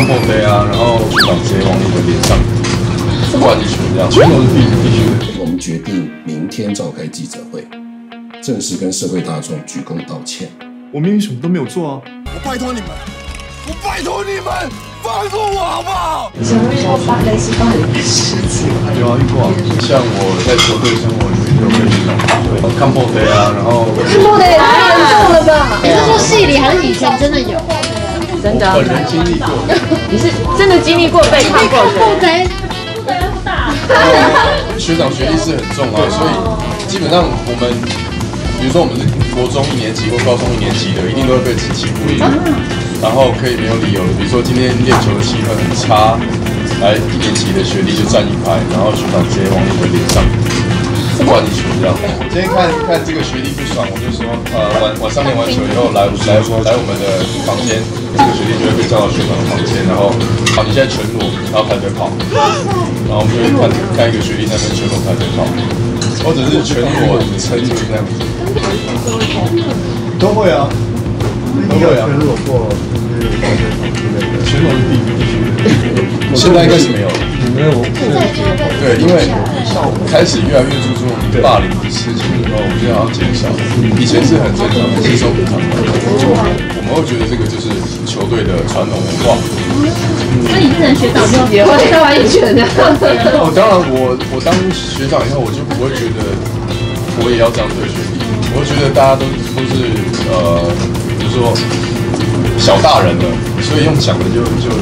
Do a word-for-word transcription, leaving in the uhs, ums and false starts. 上后背啊，然后手掌直接往你的脸上灌进去，这样全都是必必须的。我们决定明天召开记者会，正式跟社会大众鞠躬道歉。我明明什么都没有做啊！我拜托你们，我拜托你们，放过我好不好？以前为什么发类似发生的事情？有啊，遇过啊。像我在球队生活里面就会遇到，看破飞啊，然后看破飞也太严重了吧？你是说戏里还是以前真的有？ 真的，本人经历过。你是真的经历过被看破贼？破贼很大。学长学历是很重啊，所以基本上我们，比如说我们是国中一年级或高中一年级的，一定都会被欺负。然后可以没有理由，比如说今天练球的气氛很差，来一年级的学弟就站一排，然后学长直接往你的脸上灌一球这样。今天看看这个学弟不爽，我就说，呃，晚晚上练完球以后来来来我们的房间。 这个学弟就会被叫到学长的房间，然后好，你现在全裸，然后排队跑，然后我们就看看一个学弟在那边全裸排队跑，或者是全裸撑着这样子，都会啊，都会啊，全裸过就是排队跑之类的，全裸是必必须的，现在应该是没有了，没有，对，因为开始越来越注重霸凌的事情以后，我们就要减少，以前是很正常的，是收不常的。 我会觉得这个就是球队的传统文化。那你之前学长就也会开完一拳的。哦，当然我，我我当学长以后，我就不会觉得我也要这样对学弟。我觉得大家都都是呃，就是说小大人了，所以用讲的就就